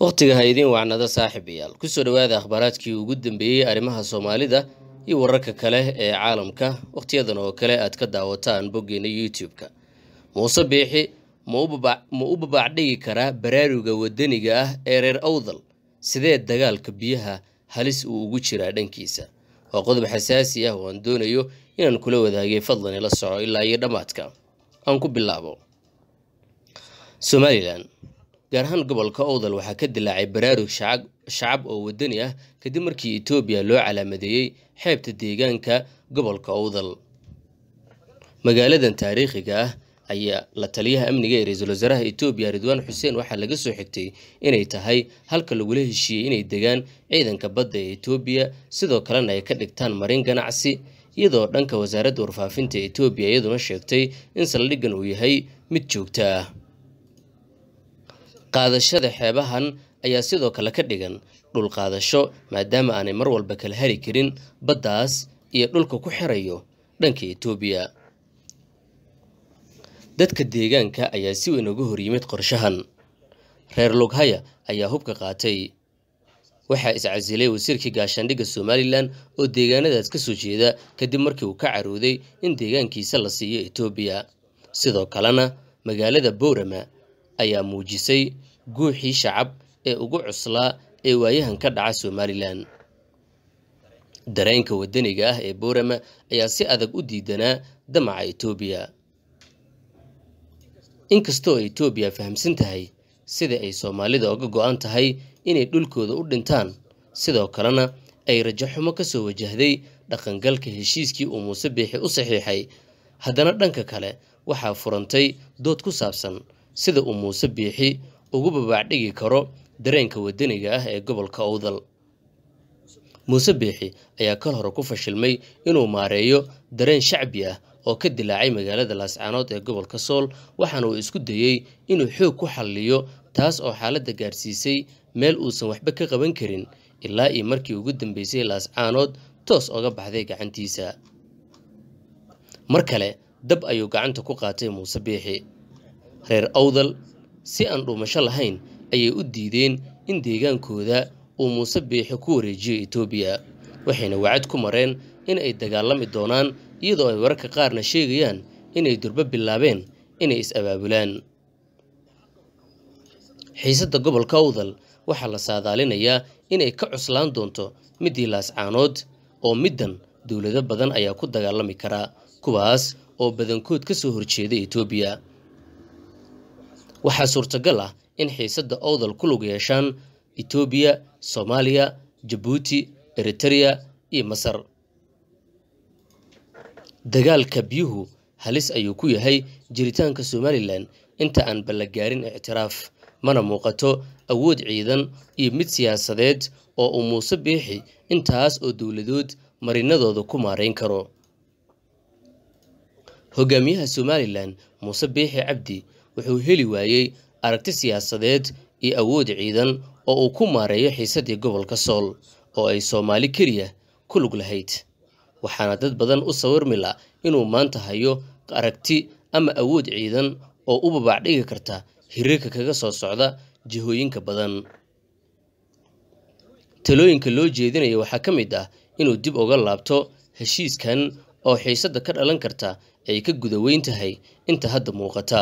waqtiga haydin waanada saaxiibayaal ku soo dhawaada akhbaraadkii ugu dambeeyay arimaha Soomaalida iyo wararka kale ee caalamka waqtiyadan oo kale aad ka daawataan boggeena YouTube-ka Muuse Biixi ma u baabacdhigi karaa baraaruga wadaniga ah ee reer Awdal sidee dagaalka biyaha halis uu ugu jiraa dhankiisa oo qodob xasaasi ah oo aan doonayo inaan kula wadaagay fadlan ila soco ilaa iyo dhamaadka aan ku bilaabo Somaliland gaar ahaan gobolka Oodal waxa ka dilaacay baraarug shacab oo wadani ah kadib markii Itoobiya loo calaamadeeyay xeebta deegaanka gobolka Oodal magaaladan taariikhiga ah ayaa la taliyaha amniga ee Ra'iisul Wasaaraha Itoobiya Ridwan Hussein waxa laga soo xigtay inay tahay halka lagu heshiiyay inay degaan ciidanka badda ee Itoobiya sidoo kalena ay ka dhigtaan marin ganacsi iyadoo dhanka wasaaradda warfaafinta ee Itoobiya iyadoo sheegtay in saldhiggan uu yahay mid joogto ah qaadashada xeebahan ayaa sidoo kale ka dhigan dhul qaadasho maadaama aanay mar walba kala heli karin baddaas iyo dhulka ku xirayo dhanka Itoobiya dadka deegaanka ayaa si weyn uga hor yimid qorshahan reer Lughaya ayaa hubka qaatay waxa iscasilay wasiirkii gaashaandhiga Somaliland oo deegaanadaas ka soo jeeda kadib markii uu ka carooday in deegaankiisa la siiyo Itoobiya sidoo kalena magaalada Boorama ayaa muujisay guuxii shacab ee ugu cuslaa ee waayahan ka dhaca Somaliland dareenka wadaniga ah ee Boorama ayaa si adag u diidanaa damaca Itoobiya inkastoo Itoobiya fahamsan tahay sida ay Soomaalida uga go'an tahay inay dhulkooda u dhintaan sidoo kalena ay rajaxumo ka soo wajahday dhaqangalka heshiiskii uu Muuse Biixi u saxiixay haddana dhanka kale waxaa furantay dood ku saabsan sida uu Muuse Biixi ugu baabacdhigi karo dareenka wadaniga ah ee gobolka Awdal Muuse Biixi ayaa ka hor ku fashilmay inuu maareeyo dareen shacbi ah oo ka dilaacay magaalada Lascaanood ee gobolka Sool waxaana uu isku dayay inuu xoog ku xalliyo taas oo xaaladda gaarsiisay meel uusan waxba ka qaban karin ilaa iyo markii ugu dambeysay Lascaanood toos uga baxday gacantiisa mar kale dab ayuu gacanta ku qaatay Muuse Biixi reer Awdal si aan dhuumasho lahayn ayay u diideen in deegaankooda uu Muuse Biixi ku wareejiyo Itoobiya waxayna wacad ku mareen in ay dagaalami doonaan iyadoo ay wararka qaarna sheegayaan inay durba bilaabeen inay is-abaabulaan xiisadda gobolka Awdal waxaa la saadaalinayaa inay ka cuslaan doonto midii Lascaanood oo middan dawlado badan ayaa ku dagaalami karaa kuwaas oo badankood ka soo horjeeda Itoobiya waxaa suurtagal ah in xiisadda Awdal ku lug yeeshaan Itoobiya, Soomaaliya, Djibouti, Eritrea iyo Masar dagaalka biyuhu halis ayuu ku yahay jiritaanka Somaliland inta aan ballagaarin ictiraaf mana muuqato awood ciidan iyo mid siyaasadeed oo uu Muuse Biixi intaas oo dawladood marinadooda ku maareyn karo hogaamiyaha Somaliland Muuse Biixi Cabdi wuxuu heli waayay aragti siyaasadeed iyo awood ciidan oo uu ku maareeyo xiisadii gobolka Sool oo ay Soomaali kaliya ku lug lahayd waxaana dad badan u sawirmi la inuu maanta hayo aragti ama awood ciidan oo u baabacdhigi karta hirarka kaga soo socda jihooyinka badan talooyinka loo jeedinayo waxaa ka mid ah inuu dib uga laabto heshiiskan oo xiisadda ka dhalan karta ay ka gudaweyn tahay inta hadda muuqata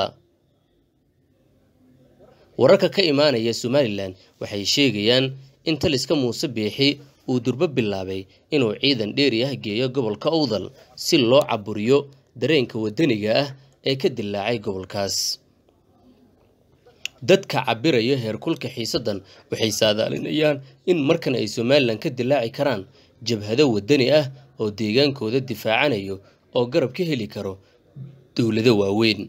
wararka ka imaanaya Somaliland waxay sheegayaan in taliska Muuse Biixi uu durba bilaabay inuu ciidan dheer ah geeyo gobolka Awdal si loo caburiyo dareenka wadaniga ah ee ka dilaacay gobolkaas dadka cabiraya heerkulka xiisadan waxay saadaalinayaan in markan ay Somaliland ka dilaaci karaan jabhado wadani ah oo deegaankooda difaacanayo oo garab ka heli karo dawlado waaweyn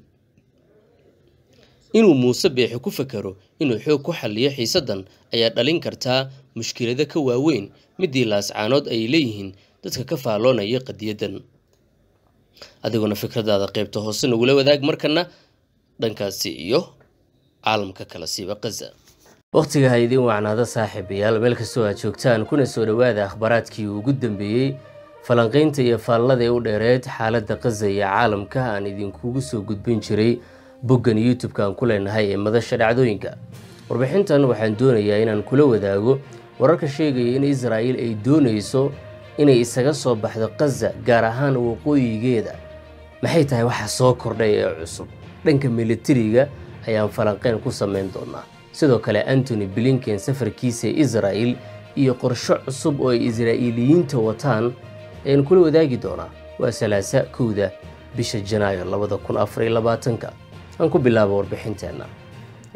inuu Muuse Biixi ku fakaro inuu xoog ku xalliyo xiisadan ayaa dhalin kartaa mushkilada ka waaweyn midii Lascaanood ay leeyihiin dadka ka faaloonaya qadiyadan adiguna fikradaada qaybta hoose nagula wadaag markana dhankaasi iyo caalamka kala siiba Gaza waqtiga haydin wacnaada saaxiibayaal meel kasta oo aad joogtaan kuna soo dhawaada akhbaraadkii ugu dambeeyay falanqaynta iyo faallada ee u dheereed xaaladda Gaza iyo caalamka aan idinkugu soo gudbin jiray boggan YouTube-ka aan ku leenahay ee madasha dhacdooyinka warbixintan waxaan doonayaa inaan kula wadaago wararka sheegaya in Israel ay doonayso inay isaga soo baxdo Gaza gaar ahaan waqooyigeeda. Maxay tahay waxa soo kordhay ee cusub? Dhanka militariga ayaan falanqeyn ku sameyn doonaa. Sidoo kale Anthony Blinken safarkiisa Israel iyo qorsho cusub oo Israailiyiinta wataan ayaan kula wadaagi doonaa. Waa Salaasa kooda bisha Janaayo 2024. Aan ku bilaabo warbixinteena.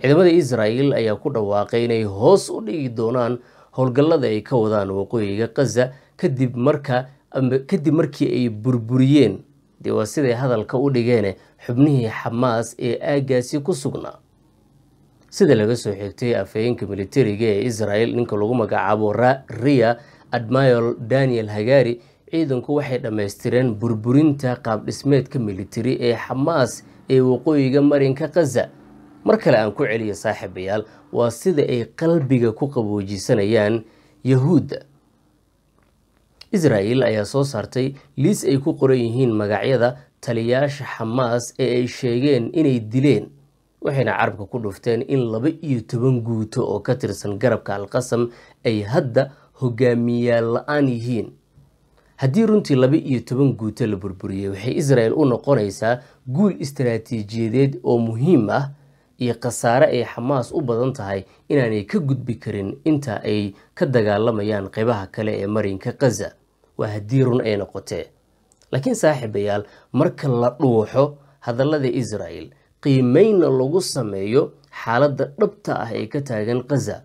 Ciidamada Israel ayaa ku dhawaaqay inay hoos u dhigi doonaan howlgallada ay ka wadaan waqooyiga Gaza kadib markii ay burburiyeen deewaasiday hadalka u dhigeen xubnihii Hamas ee aagaasi ku sugnaa. Sida laga soo xigtay afayeenka militariga ee Israel ninka lagu magacaabo Rear Admiral Daniel Hagari, ciidanku waxay dhameystireen burburinta qaab dhismeedka militari ee Hamas ee waqooyiga marinka Gaza. markale aan ku celiyo saaxiibayaal waa sida ay qalbiga ku qaboojisanayaan Yahuuda. Israel ayaa soo saartay liis ay ku qoran yihiin magacyada taliyayaasha Hamas ee ay sheegeen inay dileen, waxayna carabka ku dhufteen in 12 guuto oo ka tirsan garabka Al-Qasam ay hadda hogaamiyaal la'aan yihiin. haddii runtii 12 guuto la burburiyo, waxay Israel u noqonaysaa guul istiraatiijiyadeed oo muhiim ah iyo qasaare ay Hamas u badan tahay inaanay ka gudbi karin inta ay ka dagaalamayaan qaybaha kale ee marinka Gaza. waa haddii run ay noqotee. laakiin saaxiibayaal, marka la dhuuxo hadallada Israel, qiimeynna lagu sameeyo xaaladda dhabta ah ee ka taagan Gaza,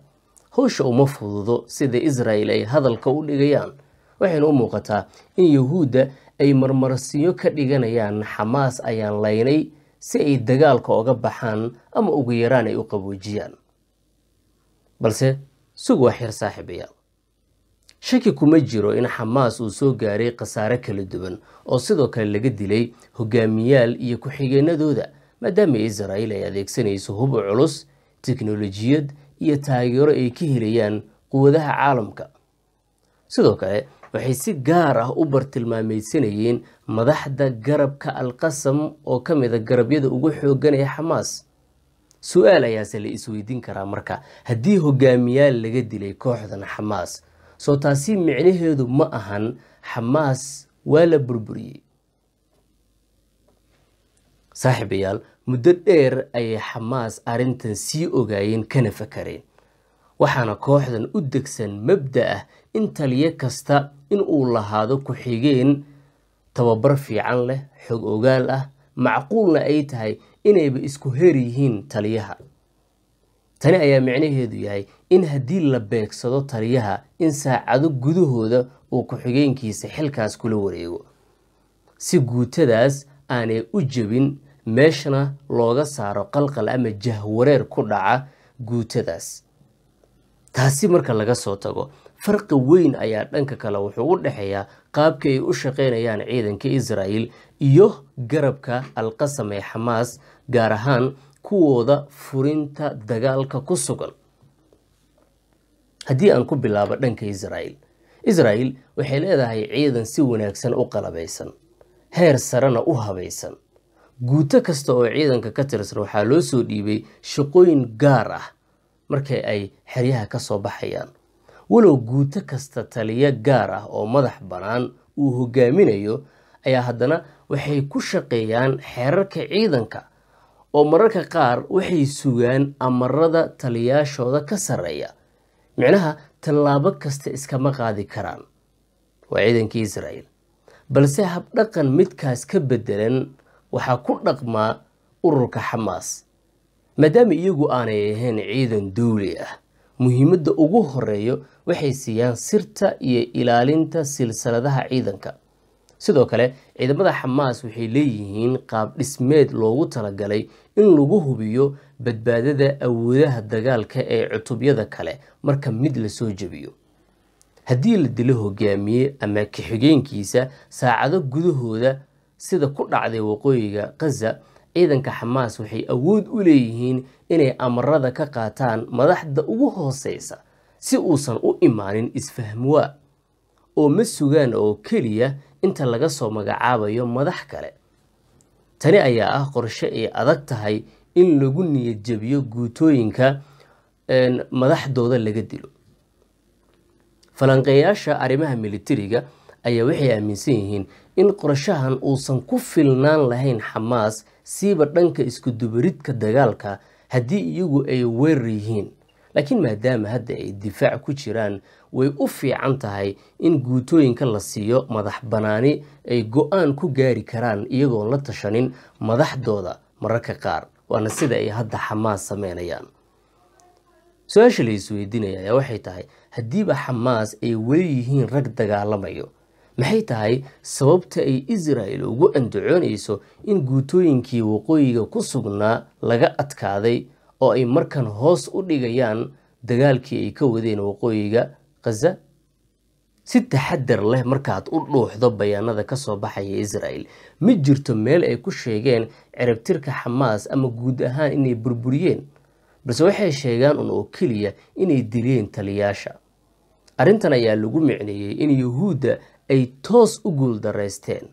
hawsha uma fududo sida Israel ay hadalka u dhigayaan. waxayna u muuqataa in Yahuuda ay marmarsiyo ka dhiganayaan Hamas ayaan laynay si ay dagaalka uga baxaan ama ugu yaraan ay u qaboojiyaan. balse sug waa xir saaxiibayaal. shaki kuma jiro in Hamas uu soo gaaray qasaare kala duwan oo sidoo kale laga dilay hogaamiyaal iyo ku-xigeenadooda, maadaama Israel ay adeegsanayso hub culus, teknolojiyad iyo taageero ay ka helayaan quwadaha caalamka. sidoo kale waxay si gaar ah u bartilmaameedsanayeen madaxda garabka Al-Qasam oo ka mid ah garabyada ugu xooggan ee Hamas. su'aal ayaa la isweydiin karaa marka, haddii hogaamiyaal laga dilay kooxdan Hamas, soo taasi micnaheedu ma ahan Hamas waa la burburiyay. saaxiibayaal, muddo dheer ayay Hamas arrintan sii ogaayeen kana fakareen, waxaana kooxdan u degsan mabda ah in taliye kasta inuu lahaado ku-xigeen tababar fiican leh, xog ogaal ah, macquulna ay tahay inayba isku heer yihiin taliyaha. tani ayaa micnaheedu yahay in haddii la beegsado taliyaha in saacado gudahooda uu ku-xigeenkiisa xilkaas kula wareego, si guutadaas aanay u jabin meeshana looga saaro qalqal ama jahwareer ku dhaca guutadaas. taasi marka laga soo tago, farqi weyn ayaa dhanka kale wuxuu u dhaxeeyaa qaabka ay u shaqeynayaan ciidanka Israel iyo garabka Al-Qasam ee Hamas, gaar ahaan kuwooda furinta dagaalka ku sugan. haddii aan ku bilaabo dhanka Israel waxay leedahay ciidan si wanaagsan u qalabaysan, heer sarena u habaysan. guuto kasta oo ciidanka ka tirsan waxaa loo soo dhiibay shaqooyin gaar ah markay ay xeryaha ka soo baxayaan. walow guuto kasta taliya gaar ah oo madax banaan uu hogaaminayo ayaa haddana waxay ku shaqeeyaan xeerarka ciidanka oo mararka qaar waxay sugaan amarada taliyaashooda ka sarreeya. micnaha tallaabo kasta iskama qaadi karaan. waa ciidankii Israel, balse habdhaqan midkaas ka bedelan waxaa ku dhaqmaa ururka Hamas. maadaama iyagu aanay ahayn ciidan dawli ah, muhiimadda ugu horeeyo waxay siiyaan sirta iyo ilaalinta silsiladaha ciidanka. sidoo kale ciidamada Hamas waxay leeyihiin qaab dhismeed loogu talagalay in lagu hubiyo badbaadada awoodaha dagaalka ee cutubyada kale marka mid la soo jabiyo. haddii la dilo hogaamiye ama ku-xigeenkiisa saacado gudahooda sida ku dhacday waqooyiga Gaza, ciidanka Hamas waxay awood u leeyihiin inay amarada ka qaataan madaxda ugu hooseysa si uusan u imaanin isfahmwaa oo ma sugaan oo keliya inta laga soo magacaabayo madax kale. tani ayaa ah qorshe ay adag tahay in lagu niyad jabiyo guutooyinka madaxdooda laga dilo falanqeeyaasha arrimaha militariga ayaa waxay aaminsan yihiin in qorashahan uusan ku filnaan lahayn Hamas siiba dhanka isku dubaridka dagaalka haddii iyagu ay weerar yihiin laakiin maadaama hadda ay difaac ku jiraan way u fiican tahay in guutooyinka la siiyo madax banaani ay go'aan ku gaari karaan iyagoon la tashanin madaxdooda mararka qaar waana sida ay hadda Hamas sameynayaan سؤال السويدينية يا وحيتاي هديبا حماس أي وليهين رك دجالمايو محيتاي سببت أي إسرائيل وجو أندعون إيسو إن جوتوين كي وقويجا كسرنا لجأت كذي أو أي مركن هاس أوليجيان دجال كي يكودين وقويجا غزة ست حدر له مركات أروح ضبيان هذا كصباحي إسرائيل مجرت مال أي كشيجان عرب ترك حماس أما جودها إني بربريين بس waxay sheegaan oo kaliya inay dileen taliyaasha arintan ayaa lagu micneeyay in yahuuda ay toos u guuldareysteen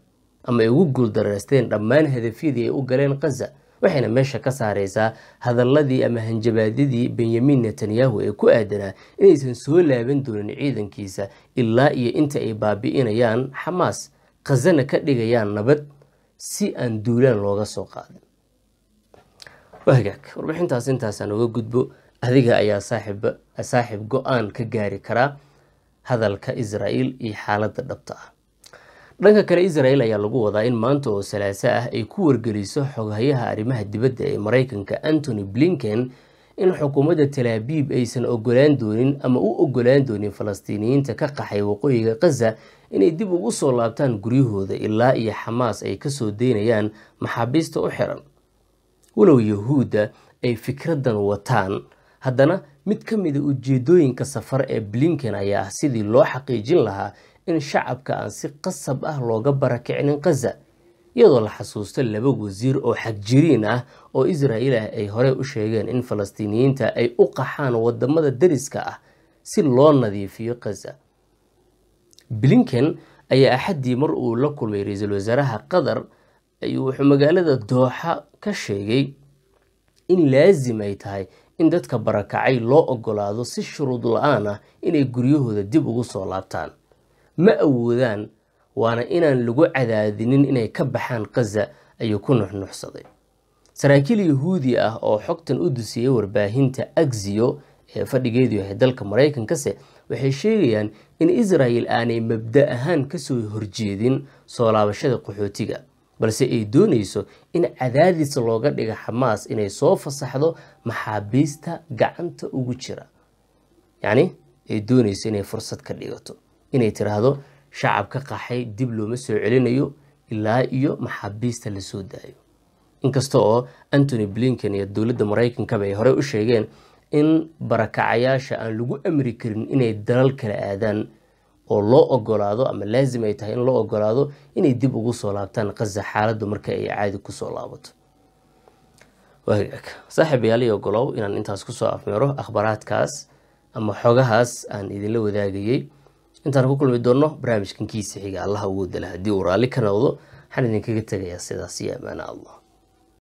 ama ay ugu guuldareysteen dhammaan hadafyadii ay u galeen Gaza waxayna meesha ka saareysaa hadaladii ama hanjabaadidii Benjamin Netanyahu ee ku aadanaa inaysan soo laaban doonin ciidankiisa ilaa iyo inta ay baabi'inayaan Hamas Gazana ka dhigayaan nabad si aan duulaan looga soo qaadin وهجاك وربحين تاسين تاسان وجود بو هذيك أي صاحب قان كجاري كرا هذا الك إسرائيل إحالة الضبطة لأن كلا إسرائيل يلقوا ضاين مانتو سلاسة يكور جلسوا حقها رمه الدبدة أمريكا كأنتوني بلينكن إن حكومة تل أبيب أيسن أوجلان دونين أما أوجلان دونين فلسطينيين تكقحي وقوي غزة إن يدبوا وصل لابتان جريه ذا إلا إيه حماس أي كسو دينيان محبست أحرم ولو يهودا أي فكرة وطان هادانا متكمد وجيدوين كسفر أي بلينكن أياه سيدي لو حقيجين لها إن شعب كأنسي قصب أهلو قبرك عن غزة يضل حسوس اللبو وزير أو حجرينه أو إسرائيل أي هوري أشيغان إن فلسطينيين تا أي أقحان ودمادة دريسكاه سي لون نظيفي غزة بلينكن أي أحد يمرؤو لكل ميريز الوزراء قدر أيوه مقالة الدوحة كشيء إن لازم يتهاي إن دتك بركعي لا أقول هذا الشروط الآن إن يجريه ذا دبوا صلابتان ما أودان وأنا إن اللجوء عذادين إن يكبحان قزة أيكون نحن حصدي سراكيل يهودية أو حقت أدوسية ورباهين تأجزيو فديجيديو هدلك مرايكن كسي وحشيريان إن إسرائيل آن مبدأهان كسو هرجيدين صلاب شد قحوتيجا balse ay doonayso in cadaadis looga dhigo Hamas inay soo fasaxdo maxaabiista gacanta ugu jira yani ay doonayso inay fursad ka dhigato inay tiraahdo shacabka qaxay dib looma soo celinayo ilaa iyo maxaabiista la soo daayo inkastoo Anthony Blinken iyo dawladda Mareykanka bay hore u sheegeen in barakacayaasha aan lagu amri karin inay dalal kala aadaan oo loo ogolaado ama laazim ay tahay in loo ogolaado inay dib ugu soo laabtaan Gaza xaaladdu marka ay caadi ku soo laabato waxa saaxiibayaal iyo golow inaan intaas ku soo afmeero akhbaraadkaas ama xogahaas aan idinla wadaagayay intaan ku kulmi doono barnaamijkan kiisa xiga Allah ugu dalaha di waraali kanawdo xan idin kaga tagaya sidaas iyo amana Allah